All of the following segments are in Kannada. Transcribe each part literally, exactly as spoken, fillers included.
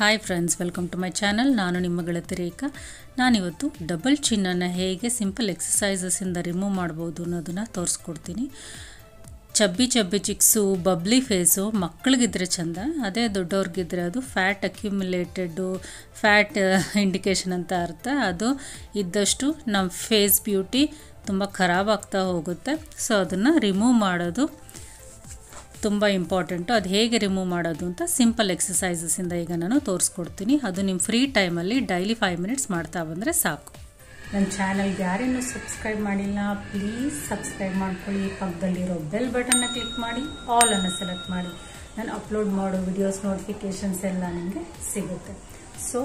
Hi friends, welcome to my channel. नानु निम्म ಗೆಳತಿ ರೇಖಾ। ನಾನಿವತ್ತು ಡಬಲ್ ಚಿನ್ನನ ಹೇಗೆ ಸಿಂಪಲ್ ಎಕ್ಸರ್ಸೈಸಸ್ ಇಂದ ರಿಮೂವ್ ಮಾಡಬಹುದು ಅನ್ನೋದನ್ನ ತೋರಿಸ್ಕೊಡ್ತೀನಿ। Chubby chubby cheeks, bubbly face ಮಕ್ಕಳಿಗಿದ್ರೆ ಚಂದ, ಅದೇ ದೊಡ್ಡವರಿಗಿದ್ರೆ ಅದು ಫ್ಯಾಟ್ ಅಕ್ಯುಮುಲೇಟೆಡ್, ಫ್ಯಾಟ್ ಇಂಡಿಕೇಶನ್ ಅಂತ ಅರ್ಥ। ಅದು ಇದ್ದಷ್ಟು ನಮ್ಮ ಫೇಸ್ ಬ್ಯೂಟಿ ತುಂಬಾ ಖರಾಬ್ ಆಗ್ತಾ ಹೋಗುತ್ತೆ। ಸೋ ಅದನ್ನ ರಿಮೂವ್ ಮಾಡೋದು ತುಂಬ ಇಂಪಾರ್ಟೆಂಟು। ಅದು ಹೇಗೆ ರಿಮೂವ್ ಮಾಡೋದು ಅಂತ ಸಿಂಪಲ್ ಎಕ್ಸಸೈಸಸ್ಸಿಂದ ಈಗ ನಾನು ತೋರಿಸ್ಕೊಡ್ತೀನಿ। ಅದು ನಿಮ್ಮ ಫ್ರೀ ಟೈಮಲ್ಲಿ ಡೈಲಿ ಫೈವ್ ಮಿನಿಟ್ಸ್ ಮಾಡ್ತಾ ಬಂದರೆ ಸಾಕು। ನನ್ನ ಚಾನಲ್ಗೆ ಯಾರೇನೂ ಸಬ್ಸ್ಕ್ರೈಬ್ ಮಾಡಿಲ್ಲ, ಪ್ಲೀಸ್ ಸಬ್ಸ್ಕ್ರೈಬ್ ಮಾಡ್ಕೊಳ್ಳಿ। ಪಕ್ಕದಲ್ಲಿರೋ ಬೆಲ್ ಬಟನ್ನ ಕ್ಲಿಕ್ ಮಾಡಿ, ಆಲ್ ಅನ್ನು ಸೆಲೆಕ್ಟ್ ಮಾಡಿ, ನಾನು ಅಪ್ಲೋಡ್ ಮಾಡೋ ವಿಡಿಯೋಸ್ ನೋಟಿಫಿಕೇಷನ್ಸ್ ಎಲ್ಲ ನನಗೆ ಸಿಗುತ್ತೆ। So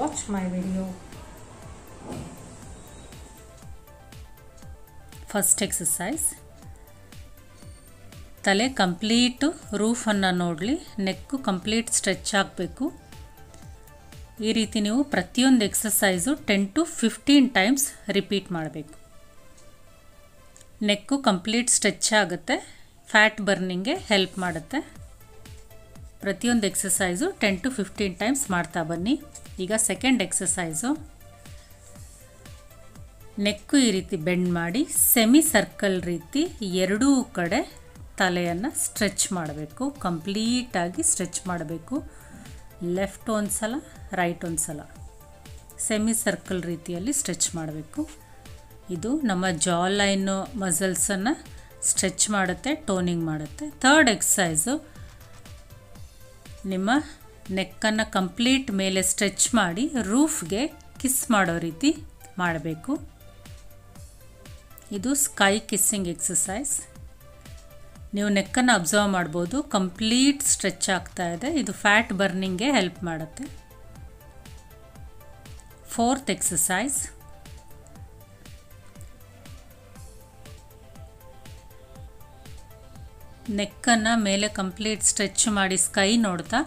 watch my video. First exercise, ತಲೆ ಕಂಪ್ಲೀಟ್ ರೂಫನ್ನು ನೋಡಲಿ, ನೆಕ್ಕು ಕಂಪ್ಲೀಟ್ ಸ್ಟ್ರೆಚ್ ಆಗಬೇಕು। ಈ ರೀತಿ ನೀವು ಪ್ರತಿಯೊಂದು exercise ten to fifteen times repeat ಮಾಡಬೇಕು। ನೆಕ್ಕು ಕಂಪ್ಲೀಟ್ ಸ್ಟ್ರೆಚ್ ಆಗುತ್ತೆ, ಫ್ಯಾಟ್ ಬರ್ನಿಂಗ್ಗೆ ಹೆಲ್ಪ್ ಮಾಡುತ್ತೆ। ಪ್ರತಿಯೊಂದು exercise ten to fifteen times ಮಾಡ್ತಾ ಬನ್ನಿ। ಈಗ ಸೆಕೆಂಡ್ ಎಕ್ಸರ್ಸೈಸು, ನೆಕ್ಕು ಈ ರೀತಿ ಬೆಂಡ್ ಮಾಡಿ ಸೆಮಿ ಸರ್ಕಲ್ ರೀತಿ ಎರಡೂ ಕಡೆ ತಲೆಯನ್ನು ಸ್ಟ್ರೆಚ್ ಮಾಡಬೇಕು, ಕಂಪ್ಲೀಟಾಗಿ ಸ್ಟ್ರೆಚ್ ಮಾಡಬೇಕು। ಲೆಫ್ಟ್ ಒಂದು ಸಲ, ರೈಟ್ ಒಂದು ಸಲ, ಸೆಮಿ ಸರ್ಕಲ್ ರೀತಿಯಲ್ಲಿ ಸ್ಟ್ರೆಚ್ ಮಾಡಬೇಕು। ಇದು ನಮ್ಮ ಜಾ ಲೈನ್ ಮಸಲ್ಸನ್ನು ಸ್ಟ್ರೆಚ್ ಮಾಡುತ್ತೆ, ಟೋನಿಂಗ್ ಮಾಡುತ್ತೆ। ಥರ್ಡ್ ಎಕ್ಸಸೈಸು, ನಿಮ್ಮ ನೆಕ್ಕನ್ನು ಕಂಪ್ಲೀಟ್ ಮೇಲೆ ಸ್ಟ್ರೆಚ್ ಮಾಡಿ ರೂಫ್ಗೆ ಕಿಸ್ ಮಾಡೋ ರೀತಿ ಮಾಡಬೇಕು। ಇದು ಸ್ಕೈ ಕಿಸ್ಸಿಂಗ್ ಎಕ್ಸಸೈಸ್। ನೀವು ನೆಕ್ಕನ್ನು ಅಬ್ಸರ್ವ್ ಮಾಡ್ಬೋದು, ಕಂಪ್ಲೀಟ್ ಸ್ಟ್ರೆಚ್ ಆಗ್ತಾ ಇದೆ, ಇದು ಫ್ಯಾಟ್ ಬರ್ನಿಂಗ್ಗೆ ಹೆಲ್ಪ್ ಮಾಡುತ್ತೆ। ಫೋರ್ತ್ ಎಕ್ಸಸೈಸ್, ನೆಕ್ಕನ್ನು ಮೇಲೆ ಕಂಪ್ಲೀಟ್ ಸ್ಟ್ರೆಚ್ ಮಾಡಿ ಸ್ಕೈ ನೋಡ್ತಾ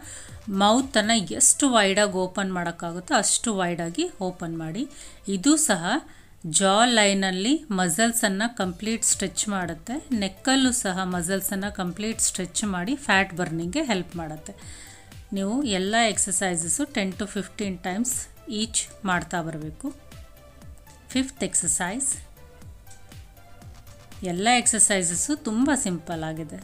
ಮೌತನ್ನು ಎಷ್ಟು ವೈಡಾಗಿ ಓಪನ್ ಮಾಡೋಕ್ಕಾಗುತ್ತೋ ಅಷ್ಟು ವೈಡಾಗಿ ಓಪನ್ ಮಾಡಿ। ಇದು ಸಹ ಜಾ ಲೈನಲ್ಲಿ ಮಸಲ್ಸನ್ನು ಕಂಪ್ಲೀಟ್ ಸ್ಟ್ರೆಚ್ ಮಾಡುತ್ತೆ, ನೆಕ್ಕಲ್ಲೂ ಸಹ ಮಸಲ್ಸನ್ನು ಕಂಪ್ಲೀಟ್ ಸ್ಟ್ರೆಚ್ ಮಾಡಿ ಫ್ಯಾಟ್ ಬರ್ನಿಂಗ್ಗೆ ಹೆಲ್ಪ್ ಮಾಡುತ್ತೆ। ನೀವು ಎಲ್ಲ exercises ten to fifteen times each ಮಾಡ್ತಾ ಬರಬೇಕು। ಫಿಫ್ತ್ ಎಕ್ಸಸೈಸ್, ಎಲ್ಲ ಎಕ್ಸಸೈಸಸ್ಸು ತುಂಬ ಸಿಂಪಲ್ ಆಗಿದೆ।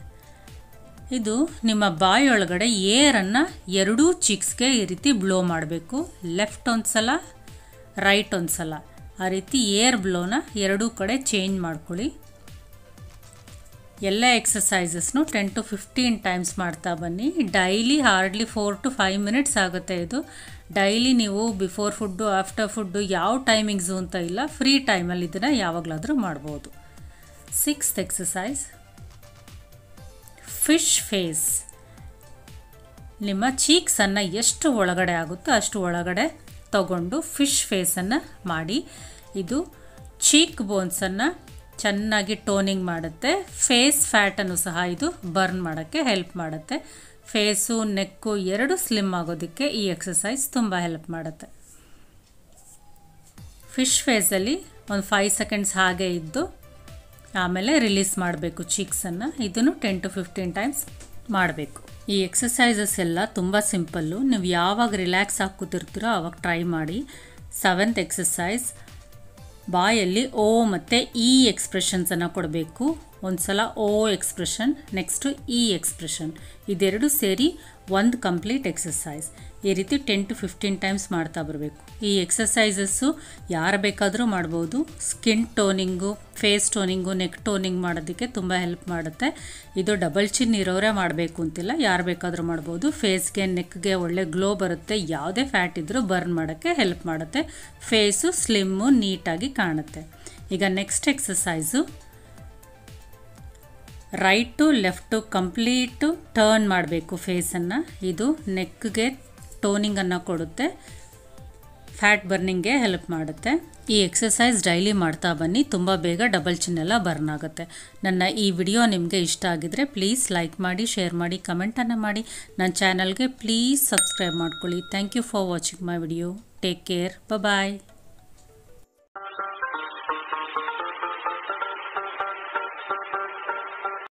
ಇದು ನಿಮ್ಮ ಬಾಯೊಳಗಡೆ ಏರನ್ನು ಎರಡೂ ಚೀಕ್ಸ್ಗೆ ಈ ರೀತಿ ಬ್ಲೋ ಮಾಡಬೇಕು, ಲೆಫ್ಟ್ ಒಂದು ಸಲ, ರೈಟ್ ಒಂದು ಸಲ, ಆ ರೀತಿ ಏರ್ ಬ್ಲೋನ ಎರಡೂ ಕಡೆ ಚೇಂಜ್ ಮಾಡ್ಕೊಳ್ಳಿ। ಎಲ್ಲ ಎಕ್ಸಸೈಸಸ್ನು ಟೆನ್ ಟು ಫಿಫ್ಟೀನ್ ಟೈಮ್ಸ್ ಮಾಡ್ತಾ ಬನ್ನಿ daily. Hardly four to five minutes ಆಗುತ್ತೆ ಇದು ಡೈಲಿ। ನೀವು ಬಿಫೋರ್ ಫುಡ್ಡು, ಆಫ್ಟರ್ ಫುಡ್ಡು ಯಾವ ಟೈಮಿಂಗ್ಸು ಅಂತ ಇಲ್ಲ, ಫ್ರೀ ಟೈಮಲ್ಲಿ ಇದನ್ನು ಯಾವಾಗಲಾದರೂ ಮಾಡ್ಬೋದು। Sixth exercise, fish face. ನಿಮ್ಮ ಚೀಕ್ಸನ್ನು ಎಷ್ಟು ಒಳಗಡೆ ಆಗುತ್ತೋ ಅಷ್ಟು ಒಳಗಡೆ ತಗೊಂಡು ಫಿಶ್ ಫೇಸನ್ನು ಮಾಡಿ. ಇದು ಚೀಕ್ ಬೋನ್ಸನ್ನು ಚೆನ್ನಾಗಿ ಟೋನಿಂಗ್ ಮಾಡುತ್ತೆ, ಫೇಸ್ ಫ್ಯಾಟನ್ನು ಸಹ ಇದು ಬರ್ನ್ ಮಾಡೋಕ್ಕೆ ಹೆಲ್ಪ್ ಮಾಡುತ್ತೆ। ಫೇಸು ನೆಕ್ಕು ಎರಡು ಸ್ಲಿಮ್ ಆಗೋದಕ್ಕೆ ಈ ಎಕ್ಸಸೈಸ್ ತುಂಬ ಹೆಲ್ಪ್ ಮಾಡುತ್ತೆ। ಫಿಶ್ ಫೇಸಲ್ಲಿ ಒಂದು ಫೈವ್ ಸೆಕೆಂಡ್ಸ್ ಹಾಗೆ ಇದ್ದು ಆಮೇಲೆ ರಿಲೀಸ್ ಮಾಡಬೇಕು ಚೀಕ್ಸನ್ನು। ಇದನ್ನು ಟೆನ್ ಟು ಫಿಫ್ಟೀನ್ ಟೈಮ್ಸ್ ಮಾಡಬೇಕು। ಈ ಎಕ್ಸಸೈಸಸ್ ಎಲ್ಲ ತುಂಬ ಸಿಂಪಲ್ಲು, ನೀವು ಯಾವಾಗ ರಿಲ್ಯಾಕ್ಸ್ ಆಗಿ ಕೂತಿರ್ತೀರೋ ಆವಾಗ ಟ್ರೈ ಮಾಡಿ। ಸೆವೆಂತ್ ಎಕ್ಸಸೈಸ್, ಬಾಯಲ್ಲಿ ಓ ಮತ್ತು ಇ ಎಕ್ಸ್ಪ್ರೆಷನ್ಸನ್ನು ಕೊಡಬೇಕು, ಒಂದು ಸಲ O expression, next E expression, ಇದೆರಡು ಸೇರಿ ಒಂದು ಕಂಪ್ಲೀಟ್ ಎಕ್ಸಸೈಸ್। ಈ ರೀತಿ ಟೆನ್ ಟು ಫಿಫ್ಟೀನ್ ಟೈಮ್ಸ್ ಮಾಡ್ತಾ ಬರಬೇಕು। ಈ ಎಕ್ಸಸೈಸಸ್ಸು ಯಾರು ಬೇಕಾದರೂ ಮಾಡ್ಬೋದು, skin toning, face toning, neck toning ಮಾಡೋದಕ್ಕೆ ತುಂಬ ಹೆಲ್ಪ್ ಮಾಡುತ್ತೆ। ಇದು ಡಬಲ್ ಚಿನ್ ಇರೋರೇ ಮಾಡಬೇಕು ಅಂತಿಲ್ಲ, ಯಾರು ಬೇಕಾದರೂ ಮಾಡ್ಬೋದು। ಫೇಸ್ಗೆ, ನೆಕ್ಗೆ ಒಳ್ಳೆ ಗ್ಲೋ ಬರುತ್ತೆ, ಯಾವುದೇ ಫ್ಯಾಟ್ ಇದ್ದರೂ ಬರ್ನ್ ಮಾಡೋಕ್ಕೆ ಹೆಲ್ಪ್ ಮಾಡುತ್ತೆ, ಫೇಸು ಸ್ಲಿಮ್ಮು ನೀಟಾಗಿ ಕಾಣುತ್ತೆ। ಈಗ next exercise, right to left complete turn ಮಾಡಬೇಕು ಫೇಸನ್ನು, ಇದು ನೆಕ್ಗೆ ಟೋನಿಂಗನ್ನು ಕೊಡುತ್ತೆ, ಫ್ಯಾಟ್ ಬರ್ನಿಂಗ್ಗೆ ಹೆಲ್ಪ್ ಮಾಡುತ್ತೆ। ಈ ಎಕ್ಸಸೈಸ್ ಡೈಲಿ ಮಾಡ್ತಾ ಬನ್ನಿ, ತುಂಬ ಬೇಗ ಡಬಲ್ ಚಿನ್ ಎಲ್ಲ ಬರ್ನ್ ಆಗುತ್ತೆ। ನನ್ನ ಈ ವಿಡಿಯೋ ನಿಮಗೆ ಇಷ್ಟ ಆಗಿದರೆ ಪ್ಲೀಸ್ ಲೈಕ್ ಮಾಡಿ, ಶೇರ್ ಮಾಡಿ, ಕಮೆಂಟನ್ನು ಮಾಡಿ, ನನ್ನ ಚಾನಲ್ಗೆ ಪ್ಲೀಸ್ ಸಬ್ಸ್ಕ್ರೈಬ್ ಮಾಡ್ಕೊಳ್ಳಿ। Thank you for watching my video. Take care, bye.